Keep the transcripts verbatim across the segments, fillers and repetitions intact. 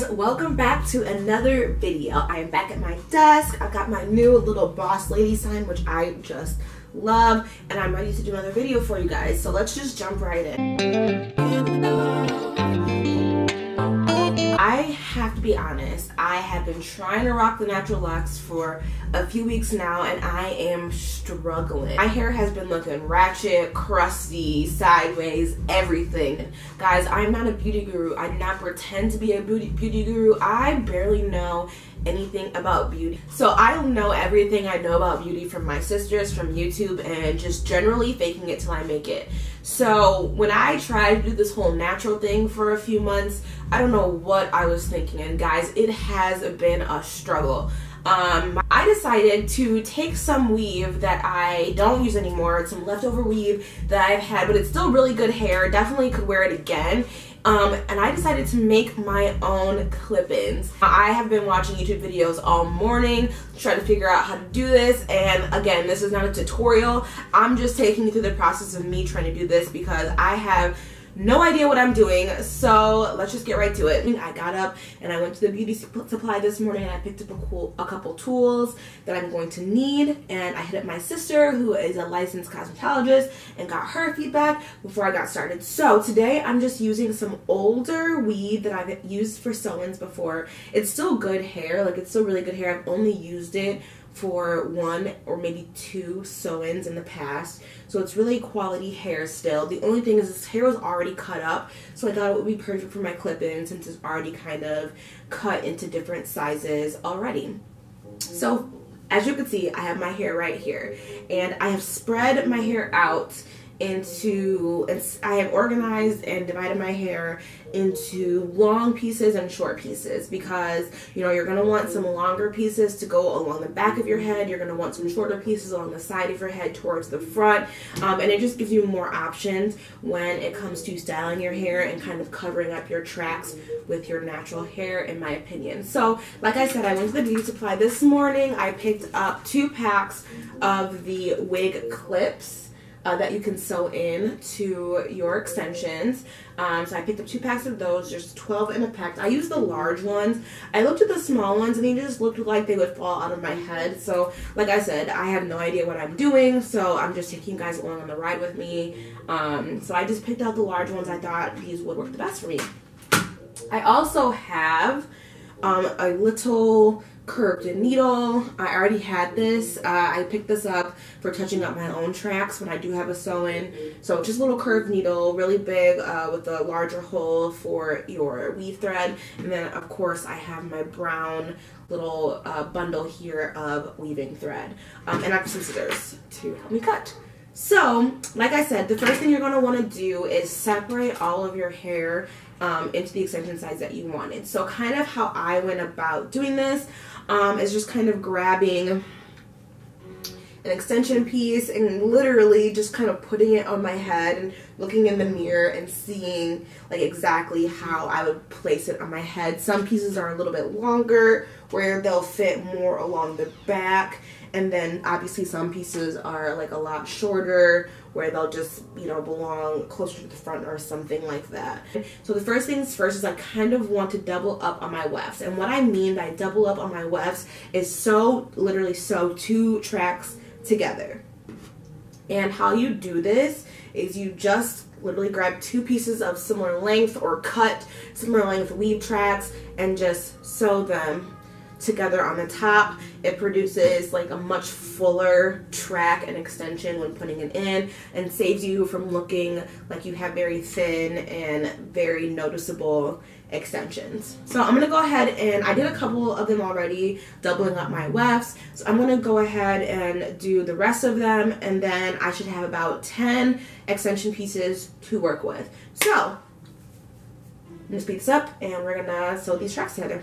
guys, welcome back to another video. I am back at my desk. I've got my new little boss lady sign, which I just love, and I'm ready to do another video for you guys. So let's just jump right in. I have to be honest, I have been trying to rock the natural locks for a few weeks now, and I am struggling. My hair has been looking ratchet, crusty, sideways, everything. Guys, I'm not a beauty guru. I do not pretend to be a beauty, beauty guru. I barely know anything about beauty. So I don't know everything I know about beauty from my sisters, from YouTube, and just generally faking it till I make it. So when I tried to do this whole natural thing for a few months, I don't know what I was thinking. And guys, it has been a struggle. Um, I decided to take some weave that I don't use anymore. It's some leftover weave that I've had, but it's still really good hair. Definitely could wear it again. Um, and I decided to make my own clip-ins. I have been watching YouTube videos all morning, trying to figure out how to do this. And again, this is not a tutorial. I'm just taking you through the process of me trying to do this because I have no idea what I'm doing. So let's just get right to it. I got up and I went to the beauty supply this morning, and I picked up a, cool, a couple tools that I'm going to need, and I hit up my sister, who is a licensed cosmetologist, and got her feedback before I got started. So today I'm just using some older weave that I've used for sew-ins before. It's still good hair, like it's still really good hair. I've only used it for one or maybe two sew-ins in the past, so it's really quality hair still. The only thing is this hair was already cut up, so I thought it would be perfect for my clip-in since it's already kind of cut into different sizes already. So as you can see, I have my hair right here, and I have spread my hair out into, I have organized and divided my hair into long pieces and short pieces because, you know, you're going to want some longer pieces to go along the back of your head. You're going to want some shorter pieces along the side of your head towards the front. Um, and it just gives you more options when it comes to styling your hair and kind of covering up your tracks with your natural hair, in my opinion. So, like I said, I went to the beauty supply this morning. I picked up two packs of the wig clips Uh, that you can sew in to your extensions. Um, so I picked up two packs of those. There's twelve in a pack. I used the large ones. I looked at the small ones and they just looked like they would fall out of my head. So like I said, I have no idea what I'm doing. So I'm just taking you guys along on the ride with me. Um, so I just picked out the large ones. I thought these would work the best for me. I also have um, a little curved needle. I already had this. Uh, I picked this up for touching up my own tracks when I do have a sew-in. So just a little curved needle, really big, uh, with a larger hole for your weave thread. And then of course I have my brown little uh, bundle here of weaving thread. Um, and I have some scissors to help me cut. So, like I said, the first thing you're going to want to do is separate all of your hair um, into the extension size that you wanted. So kind of how I went about doing this um, is just kind of grabbing an extension piece and literally just kind of putting it on my head and looking in the mirror and seeing like exactly how I would place it on my head. Some pieces are a little bit longer where they'll fit more along the back. And then obviously some pieces are like a lot shorter where they'll just, you know, belong closer to the front or something like that. So the first things first is I kind of want to double up on my wefts. And what I mean by double up on my wefts is sew, literally sew two tracks together. And how you do this is you just literally grab two pieces of similar length or cut similar length weave tracks and just sew them together on the top. It produces like a much fuller track and extension when putting it in, and saves you from looking like you have very thin and very noticeable extensions. So I'm gonna go ahead and I did a couple of them already, doubling up my wefts. So I'm gonna go ahead and do the rest of them, and then I should have about ten extension pieces to work with. So I'm gonna speed this up and we're gonna sew these tracks together.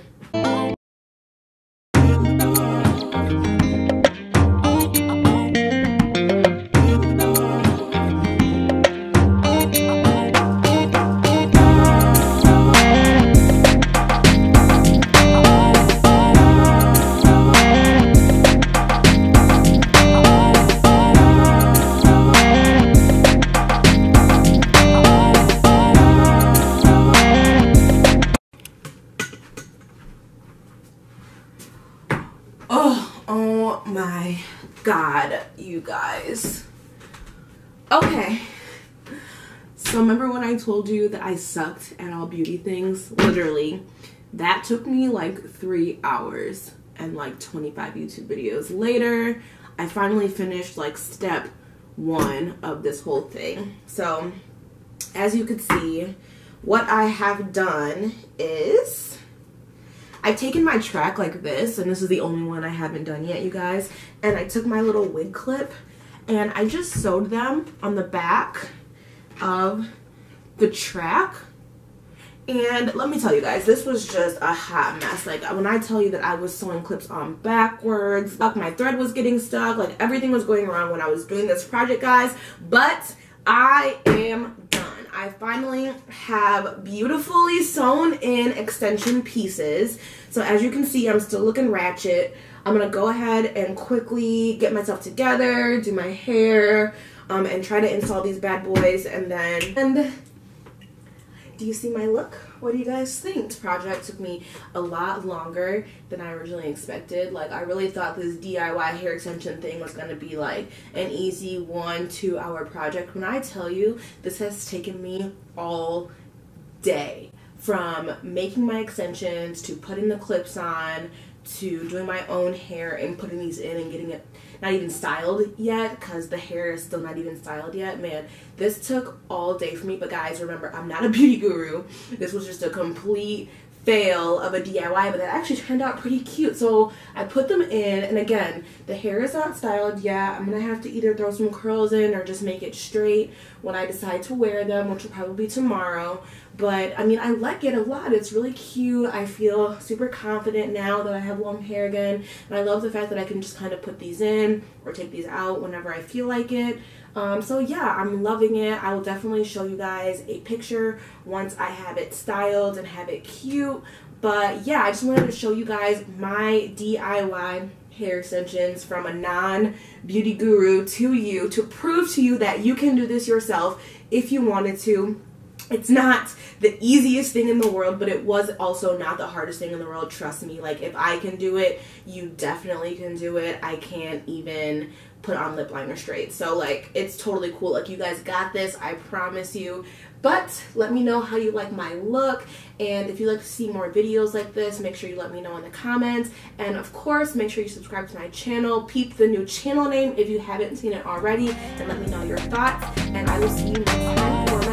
God, you guys. Okay. So remember when I told you that I sucked at all beauty things? Literally, that took me like three hours and like twenty-five YouTube videos later, I finally finished like step one of this whole thing. So as you can see, what I have done is I've taken my track like this, and this is the only one I haven't done yet, you guys, and I took my little wig clip and I just sewed them on the back of the track. And let me tell you guys, this was just a hot mess. Like, when I tell you that I was sewing clips on backwards, like my thread was getting stuck, like everything was going wrong when I was doing this project, guys. But I am done. I finally have beautifully sewn in extension pieces. So as you can see, I'm still looking ratchet. I'm gonna go ahead and quickly get myself together, do my hair, Um, and try to install these bad boys, and then and do you see my look? What do you guys think? This project took me a lot longer than I originally expected. Like, I really thought this D I Y hair extension thing was gonna be like an easy one, two hour project. When I tell you, this has taken me all day, from making my extensions to putting the clips on to doing my own hair and putting these in and getting it not even styled yet, because the hair is still not even styled yet. Man, this took all day for me. But guys, remember, I'm not a beauty guru. This was just a complete fail of a D I Y, but that actually turned out pretty cute. So I put them in, and again, the hair is not styled yet. I'm gonna have to either throw some curls in or just make it straight when I decide to wear them, which will probably be tomorrow. But I mean, I like it a lot. It's really cute. I feel super confident now that I have long hair again, and I love the fact that I can just kind of put these in or take these out whenever I feel like it. Um, so yeah, I'm loving it. I will definitely show you guys a picture once I have it styled and have it cute. But yeah, I just wanted to show you guys my D I Y hair extensions from a non-beauty guru to you, to prove to you that you can do this yourself if you wanted to. It's not the easiest thing in the world, but it was also not the hardest thing in the world. Trust me, like, if I can do it, you definitely can do it. I can't even put on lip liner straight. So, like, it's totally cool. Like, you guys got this, I promise you. But let me know how you like my look, and if you'd like to see more videos like this, make sure you let me know in the comments. And of course, make sure you subscribe to my channel, peep the new channel name if you haven't seen it already, and let me know your thoughts. And I will see you next time.